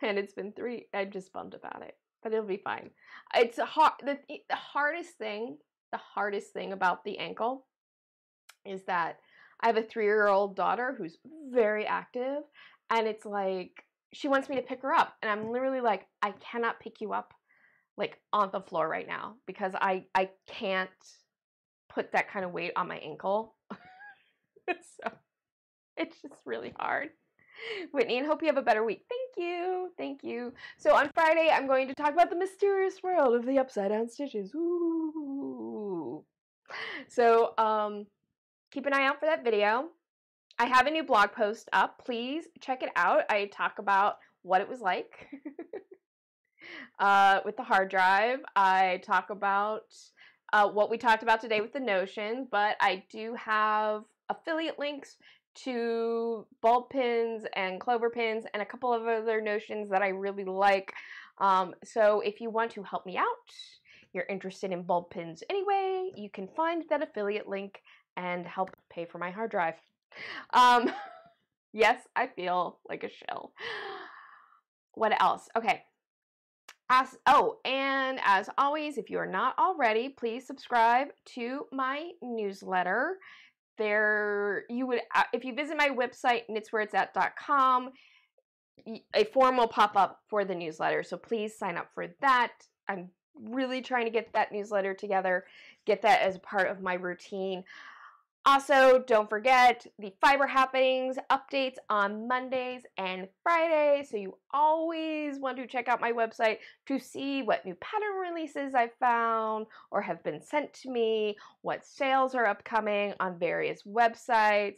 And it's been three. I'm just bummed about it. But it'll be fine. It's hard. The hardest thing about the ankle is that I have a 3-year-old daughter who's very active, and it's like she wants me to pick her up, and I'm literally like, I cannot pick you up like on the floor right now because I can't put that kind of weight on my ankle. So it's just really hard. Whitney, and hope you have a better week. Thank you. Thank you. So on Friday, I'm going to talk about the mysterious world of the upside down stitches. Ooh. So keep an eye out for that video. I have a new blog post up. Please check it out. I talk about what it was like with the hard drive. I talk about what we talked about today with the Notion, but I do have affiliate links to Bulb Pins and Clover Pins and a couple of other notions that I really like. So if you want to help me out, you're interested in Bulb Pins anyway, you can find that affiliate link and help pay for my hard drive. Yes, I feel like a shell. What else? Okay. And as always, if you are not already, please subscribe to my newsletter. There, you would, if you visit my website, knitswhereitsat.com, a form will pop up for the newsletter. So please sign up for that. I'm really trying to get that newsletter together, get that as part of my routine. Also, don't forget the Fiber Happenings updates on Mondays and Fridays. So you always want to check out my website to see what new pattern releases I've found or have been sent to me, what sales are upcoming on various websites.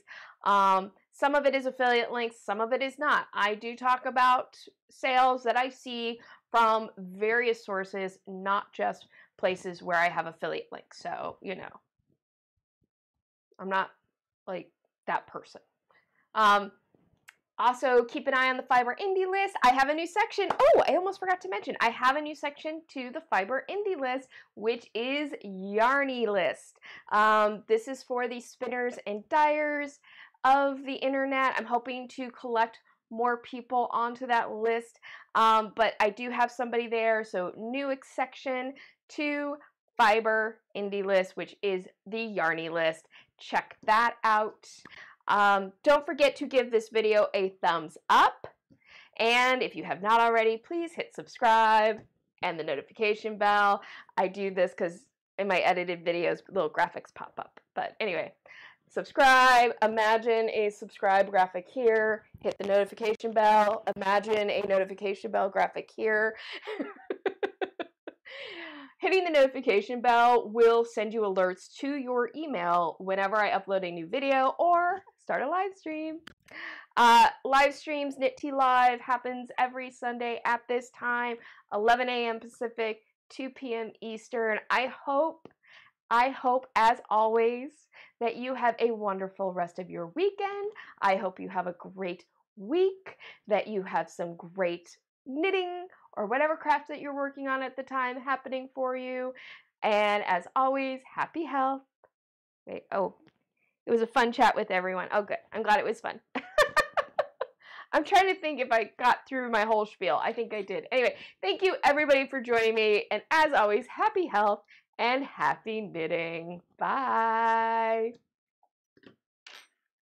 Some of it is affiliate links, some of it is not. I do talk about sales that I see from various sources, not just places where I have affiliate links. So, you know, I'm not like that person. Also, keep an eye on the Fiber Indie list. I have a new section. Oh, I almost forgot to mention, I have a new section to the Fiber Indie list, which is Yarny List. This is for the spinners and dyers of the internet. I'm hoping to collect more people onto that list, but I do have somebody there. So new section to Fiber Indie list, which is the Yarny List. Check that out. Don't forget to give this video a thumbs up, and if you have not already, please hit subscribe and the notification bell. I do this because in my edited videos, little graphics pop up. But anyway, subscribe, imagine a subscribe graphic here, hit the notification bell, imagine a notification bell graphic here. Hitting the notification bell will send you alerts to your email whenever I upload a new video or start a live stream. Live streams, Knit. Tea Live! Happens every Sunday at this time, 11 a.m. Pacific, 2 p.m. Eastern. I hope, as always, that you have a wonderful rest of your weekend. I hope you have a great week, that you have some great knitting or whatever craft that you're working on at the time happening for you. And as always, happy health. Wait, oh, it was a fun chat with everyone. Oh, good. I'm glad it was fun. I'm trying to think if I got through my whole spiel. I think I did. Anyway, thank you everybody for joining me. And as always, happy health and happy knitting. Bye.